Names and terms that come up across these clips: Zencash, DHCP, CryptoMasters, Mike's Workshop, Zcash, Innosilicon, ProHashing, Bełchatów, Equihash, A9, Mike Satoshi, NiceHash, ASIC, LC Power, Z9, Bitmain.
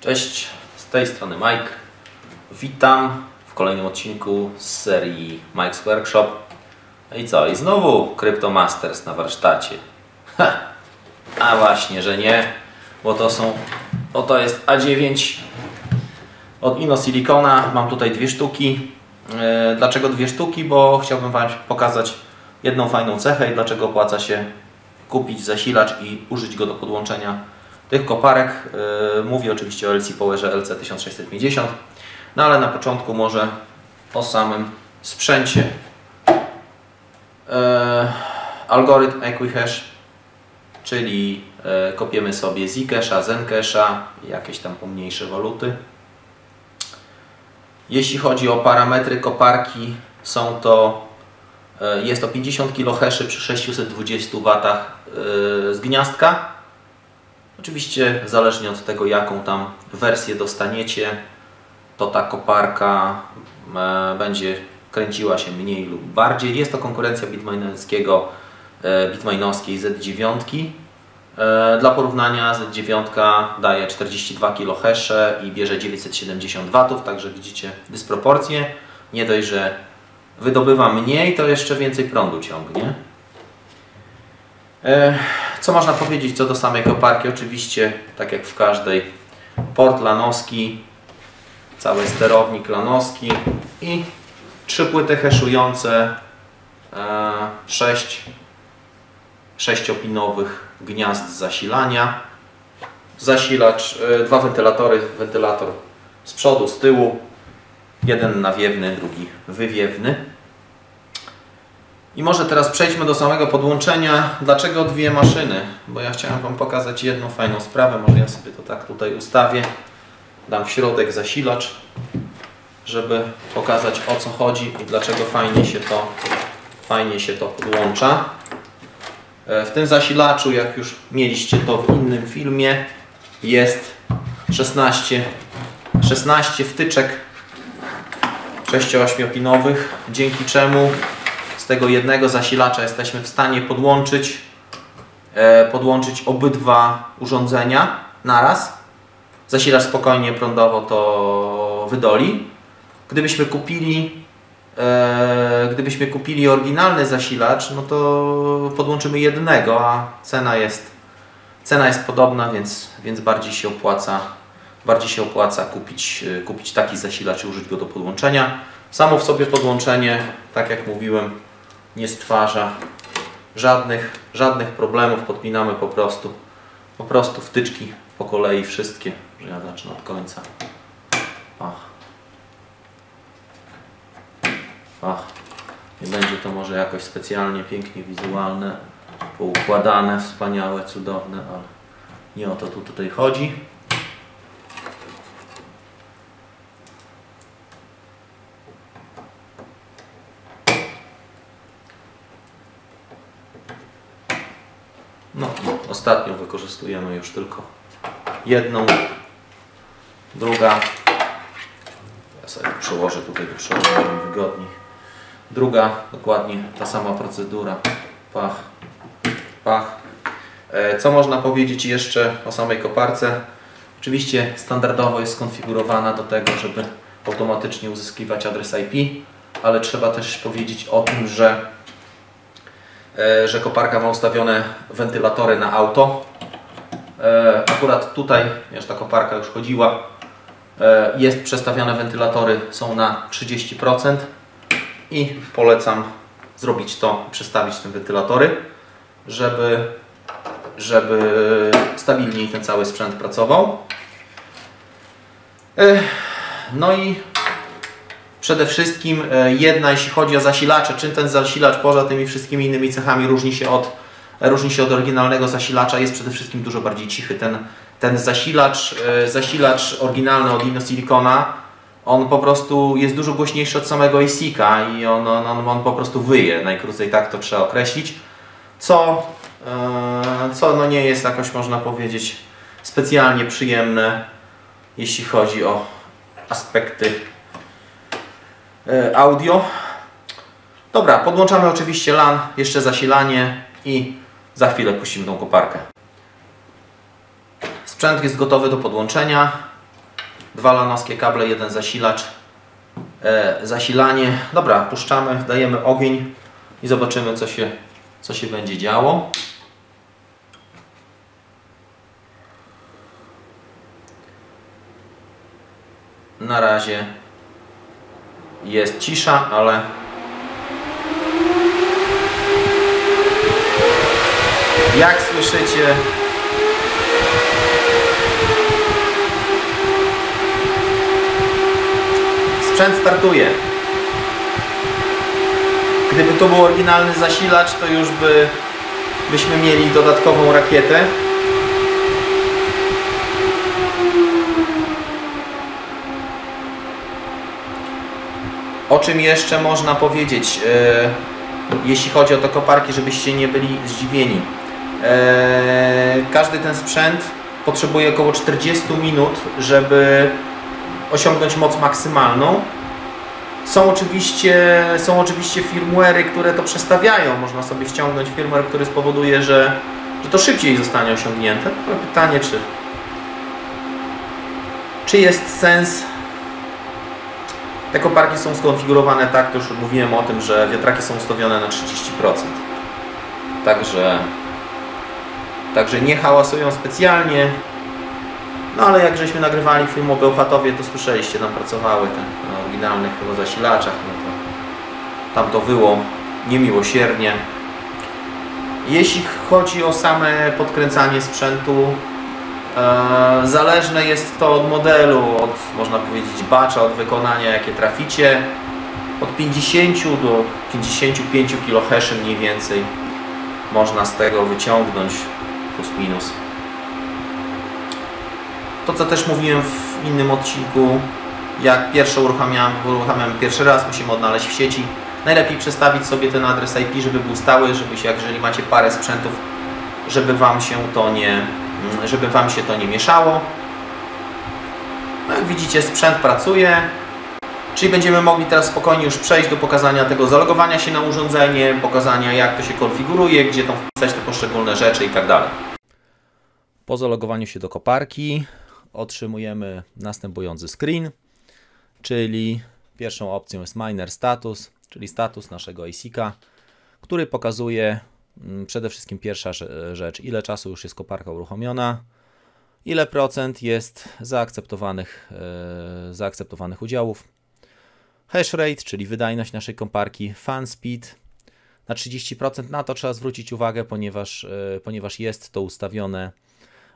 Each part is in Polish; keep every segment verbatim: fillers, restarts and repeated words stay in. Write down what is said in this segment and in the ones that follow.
Cześć, z tej strony Mike. Witam w kolejnym odcinku z serii Mike's Workshop. No i co? I znowu CryptoMasters na warsztacie. Ha! A właśnie, że nie, bo to są... Oto jest A dziewięć od Innosilicona. Mam tutaj dwie sztuki. Dlaczego dwie sztuki? Bo chciałbym Wam pokazać jedną fajną cechę i dlaczego opłaca się kupić zasilacz i użyć go do podłączenia tych koparek. Mówię oczywiście o L C Powerze L C tysiąc sześćset pięćdziesiąt. No ale na początku może o samym sprzęcie. Algorytm Equihash, czyli kopiemy sobie Zcasha, Zencasha, jakieś tam pomniejsze waluty. Jeśli chodzi o parametry koparki, są to, jest to pięćdziesiąt kilohaszy przy sześćset dwadzieścia watach z gniazdka. Oczywiście zależnie od tego, jaką tam wersję dostaniecie, to ta koparka będzie kręciła się mniej lub bardziej. Jest to konkurencja bitmainowskiego, bitmainowskiej Z dziewięć. Dla porównania Z dziewięć daje czterdzieści dwa kilohasze i bierze dziewięćset siedemdziesiąt watów, także widzicie dysproporcje. Nie dość, że wydobywa mniej, to jeszcze więcej prądu ciągnie. Co można powiedzieć co do samej koparki? Oczywiście, tak jak w każdej, port lanowski, cały sterownik lanowski i trzy płyty haszujące, sześć sześciopinowych gniazd zasilania, zasilacz, dwa wentylatory, wentylator z przodu, z tyłu, jeden nawiewny, drugi wywiewny. I może teraz przejdźmy do samego podłączenia. Dlaczego dwie maszyny? Bo ja chciałem Wam pokazać jedną fajną sprawę. Może ja sobie to tak tutaj ustawię. Dam w środek zasilacz, żeby pokazać, o co chodzi i dlaczego fajnie się to, fajnie się to podłącza. W tym zasilaczu, jak już mieliście to w innym filmie, jest szesnaście wtyczek sześcioośmiopinowych, dzięki czemu z tego jednego zasilacza jesteśmy w stanie podłączyć, podłączyć obydwa urządzenia naraz. Zasilacz spokojnie prądowo to wydoli. Gdybyśmy kupili Gdybyśmy kupili oryginalny zasilacz, no to podłączymy jednego, a cena jest, cena jest podobna, więc, więc bardziej się opłaca, bardziej się opłaca kupić, kupić taki zasilacz i użyć go do podłączenia. Samo w sobie podłączenie, tak jak mówiłem, nie stwarza żadnych, żadnych problemów. Podpinamy po prostu, po prostu wtyczki po kolei wszystkie. Może ja zacznę od końca. Ach. Ach, nie będzie to może jakoś specjalnie pięknie wizualne, poukładane, wspaniałe, cudowne, ale nie o to tu tutaj chodzi. No, ostatnio wykorzystujemy już tylko jedną, druga. Ja sobie przełożę tutaj do przodu, żeby wygodniej. Druga, dokładnie ta sama procedura. Pach, pach. Co można powiedzieć jeszcze o samej koparce? Oczywiście standardowo jest skonfigurowana do tego, żeby automatycznie uzyskiwać adres I P, ale trzeba też powiedzieć o tym, że, że koparka ma ustawione wentylatory na auto. Akurat tutaj, jak ta koparka już chodziła, jest przestawiane wentylatory, są na trzydzieści procent. I polecam zrobić to, przestawić te wentylatory, żeby, żeby stabilniej ten cały sprzęt pracował. No i przede wszystkim jedna, jeśli chodzi o zasilacze, czym ten zasilacz poza tymi wszystkimi innymi cechami różni się od, różni się od oryginalnego zasilacza, jest przede wszystkim dużo bardziej cichy. Ten, ten zasilacz, zasilacz oryginalny od Innosilicona, on po prostu jest dużo głośniejszy od samego A S I C a i on, on, on po prostu wyje, najkrócej tak to trzeba określić, co, yy, co no nie jest jakoś, można powiedzieć, specjalnie przyjemne, jeśli chodzi o aspekty yy, audio. Dobra, podłączamy oczywiście LAN, jeszcze zasilanie i za chwilę puścimy tą koparkę. Sprzęt jest gotowy do podłączenia. dwa lanowskie kable, jeden zasilacz, e, zasilanie. Dobra, puszczamy, dajemy ogień i zobaczymy, co się, co się będzie działo. Na razie jest cisza, ale jak słyszycie, sprzęt startuje. Gdyby to był oryginalny zasilacz, to już by, byśmy mieli dodatkową rakietę. O czym jeszcze można powiedzieć, yy, jeśli chodzi o te koparki, żebyście nie byli zdziwieni. Yy, każdy ten sprzęt potrzebuje około czterdziestu minut, żeby osiągnąć moc maksymalną. Są oczywiście, są oczywiście firmware'y, które to przestawiają. Można sobie ściągnąć firmware, który spowoduje, że, że to szybciej zostanie osiągnięte. Ale pytanie, czy, czy jest sens. Te koparki są skonfigurowane tak, to już mówiłem o tym, że wiatraki są ustawione na trzydzieści procent. Także, także nie hałasują specjalnie. No ale jak żeśmy nagrywali film o Bełchatowie, to słyszeliście, tam pracowały te, na oryginalnych chyba zasilaczach. No to, tam to było niemiłosiernie. Jeśli chodzi o same podkręcanie sprzętu, zależne jest to od modelu, od, można powiedzieć, batcha, od wykonania, jakie traficie. Od pięćdziesięciu do pięćdziesięciu pięciu kilohaszy mniej więcej można z tego wyciągnąć, plus minus. To, co też mówiłem w innym odcinku, jak pierwsze uruchamiam, uruchamiam pierwszy raz, musimy odnaleźć w sieci. Najlepiej przestawić sobie ten adres I P, żeby był stały, żeby się, jeżeli macie parę sprzętów, żeby Wam się to nie... żeby Wam się to nie mieszało. No jak widzicie, sprzęt pracuje, czyli będziemy mogli teraz spokojnie już przejść do pokazania tego zalogowania się na urządzenie, pokazania, jak to się konfiguruje, gdzie tam wpisać te poszczególne rzeczy i tak dalej. Po zalogowaniu się do koparki otrzymujemy następujący screen, czyli pierwszą opcją jest miner status, czyli status naszego asika, który pokazuje przede wszystkim pierwsza rzecz, ile czasu już jest koparka uruchomiona, ile procent jest zaakceptowanych, yy, zaakceptowanych udziałów, hash rate, czyli wydajność naszej koparki, fan speed na trzydzieści procent, na to trzeba zwrócić uwagę, ponieważ, yy, ponieważ jest to ustawione,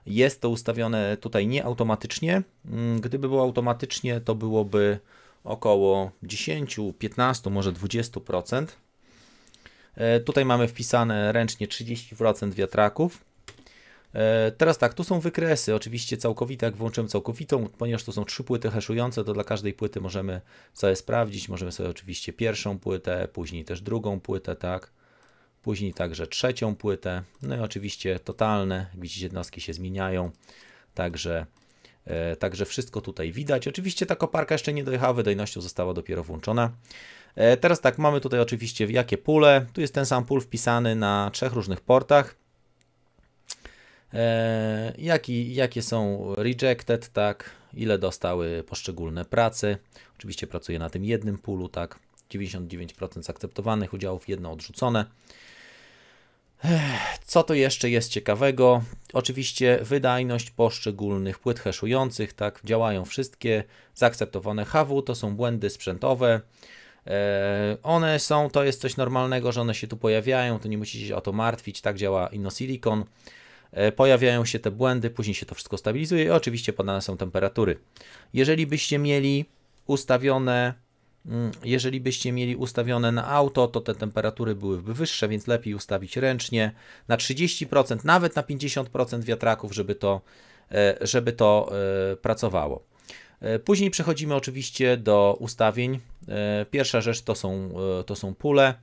jest to ustawione tutaj nie automatycznie. Yy, gdyby było automatycznie, to byłoby około dziesięć, piętnaście, może dwadzieścia procent. Tutaj mamy wpisane ręcznie trzydzieści procent wiatraków. Teraz tak, tu są wykresy, oczywiście całkowite, jak włączyłem całkowitą, ponieważ to są trzy płyty haszujące, to dla każdej płyty możemy sobie sprawdzić, możemy sobie oczywiście pierwszą płytę, później też drugą płytę, tak, później także trzecią płytę, no i oczywiście totalne, widzicie, jednostki się zmieniają, także, także wszystko tutaj widać. Oczywiście ta koparka jeszcze nie dojechała, wydajnością została dopiero włączona. Teraz tak, mamy tutaj oczywiście jakie pule, tu jest ten sam pól wpisany na trzech różnych portach, e, jaki, jakie są rejected, tak, ile dostały poszczególne prace, oczywiście pracuję na tym jednym pulu, tak, dziewięćdziesiąt dziewięć procent zaakceptowanych udziałów, jedno odrzucone. Co to jeszcze jest ciekawego? Oczywiście wydajność poszczególnych płyt haszujących, tak, działają wszystkie, zaakceptowane H W to są błędy sprzętowe. One są, to jest coś normalnego, że one się tu pojawiają, to nie musicie się o to martwić, tak działa Innosilicon. Pojawiają się te błędy, później się to wszystko stabilizuje i oczywiście podane są temperatury. Jeżeli byście mieli ustawione, jeżeli byście mieli ustawione na auto, to te temperatury byłyby wyższe, więc lepiej ustawić ręcznie na trzydzieści procent, nawet na pięćdziesiąt procent wiatraków, żeby to, żeby to pracowało. Później przechodzimy oczywiście do ustawień Pierwsza rzecz to są, to są pule.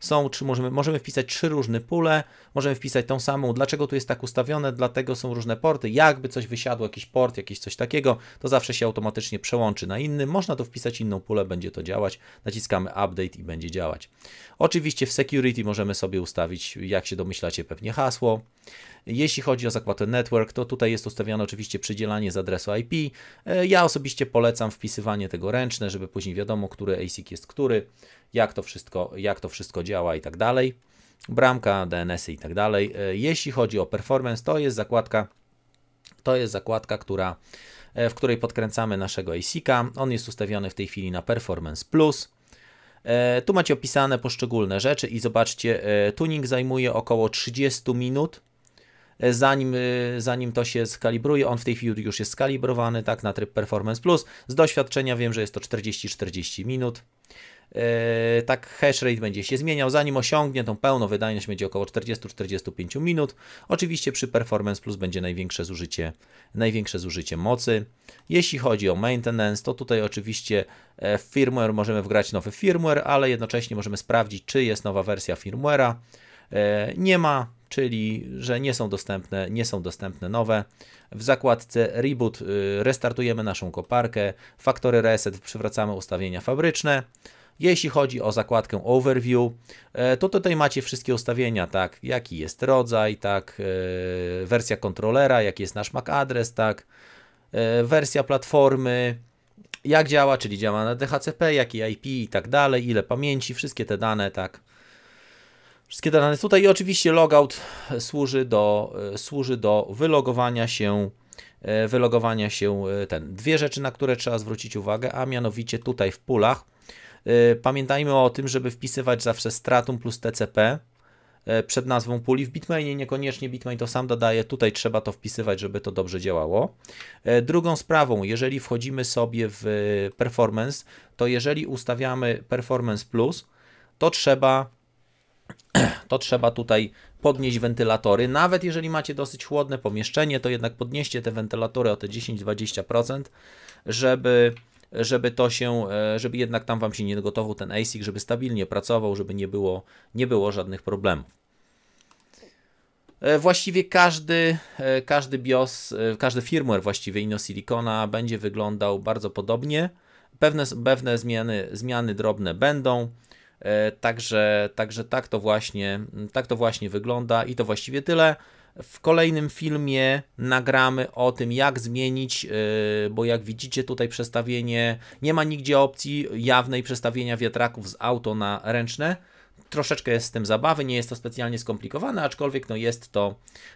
Są, czy możemy, możemy wpisać trzy różne pule, możemy wpisać tą samą. Dlaczego tu jest tak ustawione? Dlatego są różne porty. Jakby coś wysiadło, jakiś port, jakieś coś takiego, to zawsze się automatycznie przełączy na inny. Można tu wpisać inną pulę, będzie to działać. Naciskamy update i będzie działać. Oczywiście w security możemy sobie ustawić, jak się domyślacie, pewnie hasło. Jeśli chodzi o zakładkę network, to tutaj jest ustawiane oczywiście przydzielanie z adresu I P. Ja osobiście polecam wpisywanie tego ręczne, żeby później wiadomo, który A S I C jest który, jak to wszystko, jak to wszystko działa i tak dalej. Bramka, D N S y i tak dalej. Jeśli chodzi o performance, to jest zakładka, to jest zakładka, która, w której podkręcamy naszego A S I C a. On jest ustawiony w tej chwili na Performance Plus. Tu macie opisane poszczególne rzeczy i zobaczcie, tuning zajmuje około trzydzieści minut. Zanim, zanim to się skalibruje, on w tej chwili już jest skalibrowany tak na tryb Performance Plus. Z doświadczenia wiem, że jest to czterdzieści czterdzieści minut. Yy, tak hash rate będzie się zmieniał, zanim osiągnie tą pełną wydajność będzie około czterdzieści czterdzieści pięć minut. Oczywiście przy Performance Plus będzie największe zużycie, największe zużycie mocy. Jeśli chodzi o maintenance, to tutaj oczywiście w firmware możemy wgrać nowy firmware, ale jednocześnie możemy sprawdzić, czy jest nowa wersja firmware'a. Yy, nie ma, czyli że nie są dostępne, nie są dostępne nowe. W zakładce Reboot yy, restartujemy naszą koparkę, Factory Reset, przywracamy ustawienia fabryczne. Jeśli chodzi o zakładkę Overview, to tutaj macie wszystkie ustawienia, tak, jaki jest rodzaj, tak, wersja kontrolera, jaki jest nasz M A C adres, tak, wersja platformy, jak działa, czyli działa na D H C P, jakie I P i tak dalej, ile pamięci, wszystkie te dane, tak. Wszystkie te dane tutaj i oczywiście logout służy do, służy do wylogowania się wylogowania się ten. Dwie rzeczy, na które trzeba zwrócić uwagę, a mianowicie tutaj w pulach. Pamiętajmy o tym, żeby wpisywać zawsze stratum plus T C P przed nazwą puli. W Bitmainie niekoniecznie, Bitmain to sam dodaje, tutaj trzeba to wpisywać, żeby to dobrze działało. Drugą sprawą, jeżeli wchodzimy sobie w Performance, to jeżeli ustawiamy Performance Plus, to trzeba, to trzeba tutaj podnieść wentylatory. Nawet jeżeli macie dosyć chłodne pomieszczenie, to jednak podnieście te wentylatory o te dziesięć do dwudziestu procent, żeby... żeby to się, żeby jednak tam Wam się nie gotował ten A S I C, żeby stabilnie pracował, żeby nie było, nie było żadnych problemów. Właściwie każdy, każdy BIOS, każdy firmware właściwie Innosilicona będzie wyglądał bardzo podobnie. Pewne, pewne zmiany, zmiany drobne będą, także, także tak to właśnie, tak to właśnie wygląda i to właściwie tyle. W kolejnym filmie nagramy o tym, jak zmienić, bo jak widzicie tutaj przestawienie, nie ma nigdzie opcji jawnej przestawienia wiatraków z auto na ręczne. Troszeczkę jest z tym zabawy, nie jest to specjalnie skomplikowane, aczkolwiek no jest, to,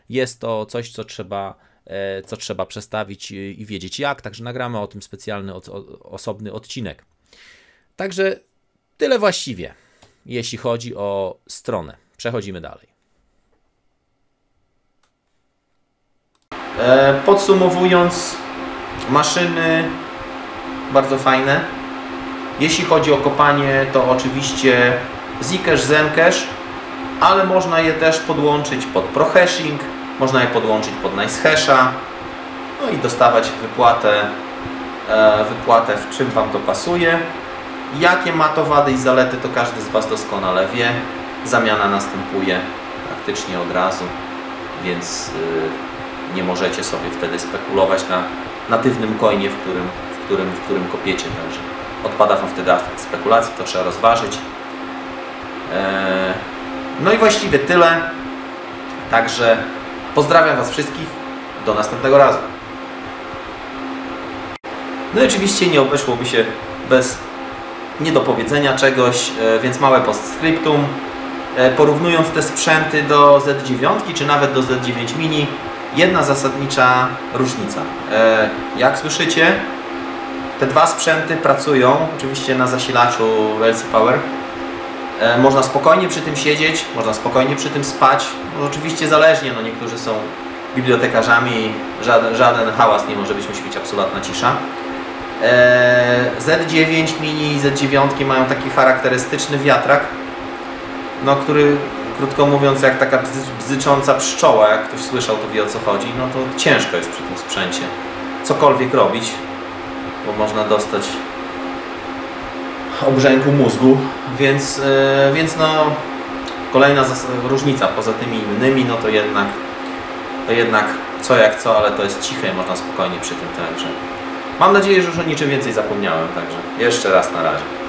jest to coś, co trzeba, co trzeba przestawić i wiedzieć jak, także nagramy o tym specjalny, osobny odcinek. Także tyle właściwie, jeśli chodzi o stronę. Przechodzimy dalej. Podsumowując, maszyny bardzo fajne. Jeśli chodzi o kopanie, to oczywiście Zcash, Zencash, ale można je też podłączyć pod ProHashing, można je podłączyć pod NiceHasha, no i dostawać wypłatę, wypłatę w czym Wam to pasuje. Jakie ma to wady i zalety, to każdy z Was doskonale wie. Zamiana następuje praktycznie od razu, więc nie możecie sobie wtedy spekulować na natywnym coinie, w którym, w którym, w którym kopiecie. Także odpada Wam wtedy aspekt spekulacji, to trzeba rozważyć. Eee, no i właściwie tyle. Także pozdrawiam Was wszystkich. Do następnego razu. No i oczywiście nie obeszłoby się bez niedopowiedzenia czegoś, e, więc małe postscriptum. E, porównując te sprzęty do Z dziewięć, czy nawet do Z dziewięć mini, jedna zasadnicza różnica. Jak słyszycie, te dwa sprzęty pracują oczywiście na zasilaczu L C Power. Można spokojnie przy tym siedzieć, można spokojnie przy tym spać. No, oczywiście zależnie, no niektórzy są bibliotekarzami, żaden, żaden hałas nie może być, musi być absolutna cisza. Z dziewięć mini i Z dziewięć mają taki charakterystyczny wiatrak, no, który krótko mówiąc, jak taka bzycząca pszczoła, jak ktoś słyszał, to wie o co chodzi, no to ciężko jest przy tym sprzęcie cokolwiek robić, bo można dostać obrzęku mózgu, więc, yy, więc no, kolejna różnica poza tymi innymi, no to jednak, to jednak co jak co, ale to jest ciche i można spokojnie przy tym także. Mam nadzieję, że już o niczym więcej zapomniałem, także jeszcze raz na razie.